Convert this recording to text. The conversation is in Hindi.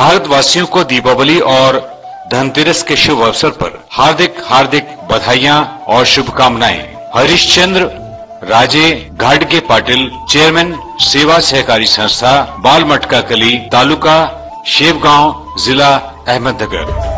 भारतवासियों को दीपावली और धनतेरस के शुभ अवसर पर हार्दिक बधाइयां और शुभकामनाएं। हरिश्चंद्र राजे घाड़के पाटिल, चेयरमैन सेवा सहकारी संस्था, बालमट्ट कली, तालुका शेवगांव, जिला अहमदनगर।